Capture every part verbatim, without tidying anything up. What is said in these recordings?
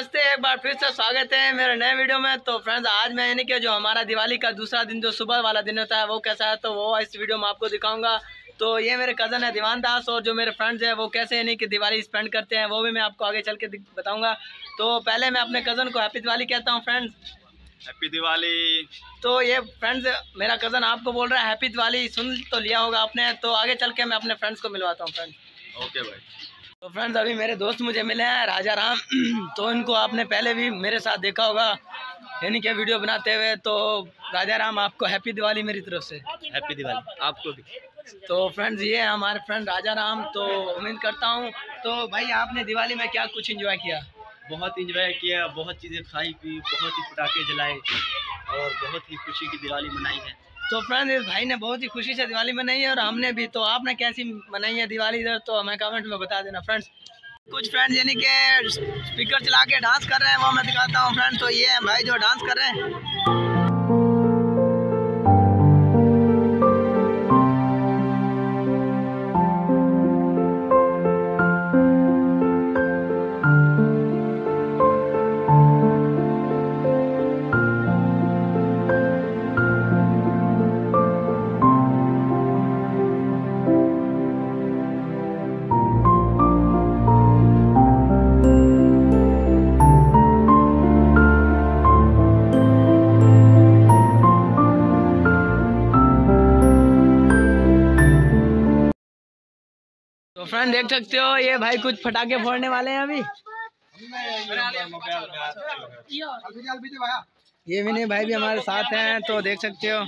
नमस्ते, एक बार फिर से स्वागत है मेरे नए वीडियो में। तो फ्रेंड्स, आज मैं यानी कि जो हमारा दिवाली का दूसरा दिन, जो सुबह वाला दिन होता है, वो कैसा है तो वो इस वीडियो में आपको दिखाऊंगा। तो ये मेरे कज़न है दीवान दास, और जो मेरे फ्रेंड्स हैं वो कैसे यानी कि दिवाली स्पेंड करते हैं वो भी मैं आपको आगे चल के बताऊँगा। तो पहले मैं अपने कज़न को हैप्पी दिवाली कहता हूँ। Friends, happy Diwali. तो ये फ्रेंड्स, मेरा कज़न आपको बोल रहा है हैप्पी दिवाली। सुन तो लिया होगा आपने, तो आगे चल के मैं अपने फ्रेंड्स को मिलवाता हूँ। फ्रेंड्स, ओके भाई। तो फ्रेंड्स, अभी मेरे दोस्त मुझे मिले हैं, राजा राम। तो इनको आपने पहले भी मेरे साथ देखा होगा यानी कि वीडियो बनाते हुए। तो राजा राम, आपको हैप्पी दिवाली मेरी तरफ से। हैप्पी दिवाली आपको भी। तो फ्रेंड्स, ये हमारे फ्रेंड राजा राम। तो उम्मीद करता हूँ, तो भाई आपने दिवाली में क्या कुछ एंजॉय किया? बहुत एंजॉय किया, बहुत चीज़ें खाई पी, बहुत ही पटाखे जलाए और बहुत ही खुशी की दिवाली मनाई है। तो फ्रेंड्स, इस भाई ने बहुत ही खुशी से दिवाली मनाई है और हमने भी। तो आपने कैसी मनाई है दिवाली इधर, तो हमें कमेंट में बता देना। फ्रेंड्स, कुछ फ्रेंड्स यानी कि स्पीकर चला के डांस कर रहे हैं, वो मैं दिखाता हूँ। फ्रेंड्स, तो ये है भाई जो डांस कर रहे हैं। तो फ्रेंड, देख सकते हो ये भाई कुछ पटाखे फोड़ने वाले हैं। अभी ये विनय भाई भी हमारे साथ हैं, तो देख सकते हो।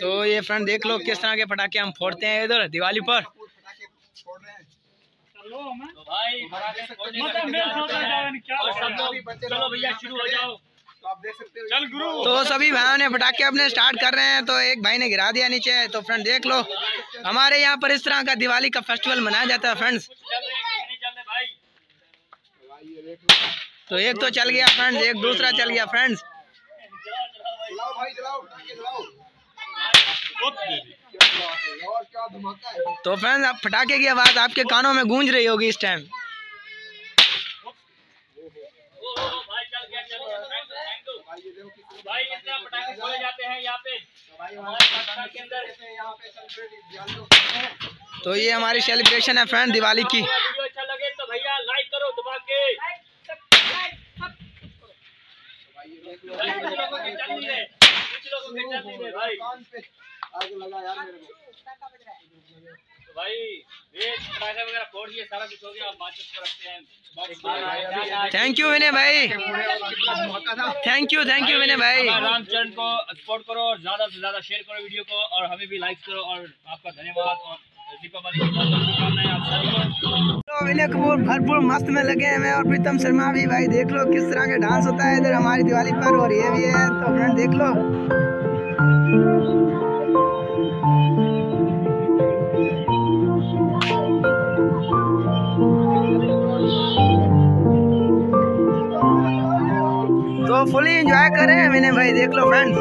तो ये फ्रेंड देख लो किस तरह के पटाखे हम फोड़ते हैं इधर दिवाली पर। तो सभी भाइयों ने पटाखे अपने स्टार्ट कर रहे हैं। तो एक भाई ने गिरा दिया नीचे। तो फ्रेंड देख लो, हमारे यहाँ पर इस तरह का दिवाली का फेस्टिवल मनाया जाता है। फ्रेंड्स, तो एक तो चल गया फ्रेंड्स, एक दूसरा चल गया। फ्रेंड्स, तो फ्रेंड्स, आप पटाखे की आवाज आपके कानों में गूंज रही होगी इस टाइम। भाई इतना पटाखे खोले जाते हैं यहाँ पे के अंदर। तो ये हमारी सेलिब्रेशन है फ्रेंड दिवाली की। वीडियो अच्छा लगे तो भैया लाइक करो दबा के। थैंक यू विनय भाई, thank you thank you Vinay भाई। राम चरण को सपोर्ट करो और ज्यादा से ज्यादा शेयर करो वीडियो को, और हमें भी लाइक करो, और आपका धन्यवाद। और दीपावली की बहुत बहुत शुभकामनाएं आप सभी को। विनय कपूर भरपूर मस्त में लगे हैं, मैं और प्रीतम शर्मा भी। भाई देख लो किस तरह का डांस होता है इधर हमारी दिवाली पर, और ये भी है। तो फ्रेंड देख लो, तो फुली एंजॉय करें मैंने भाई। देख लो फ्रेंड्स,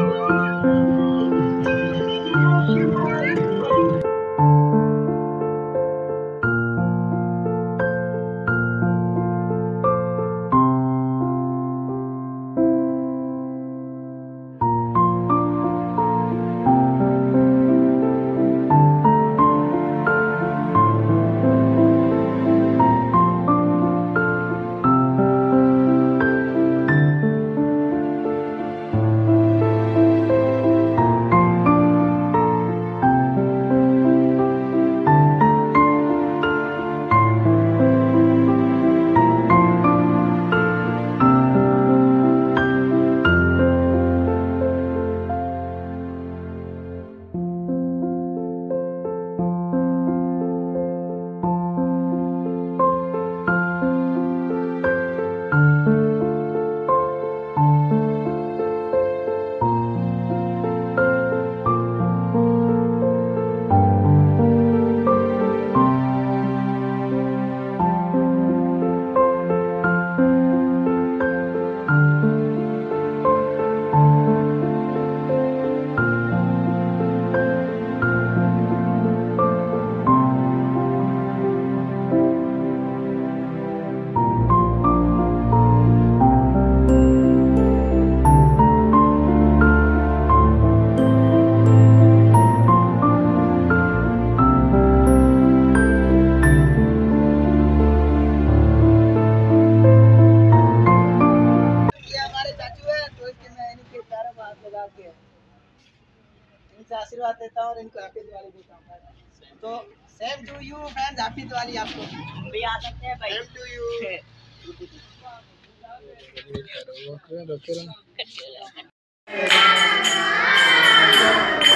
तो same to you friends, happy Diwali आपको भी। आ सकते हैं भाई, सेम टू यू।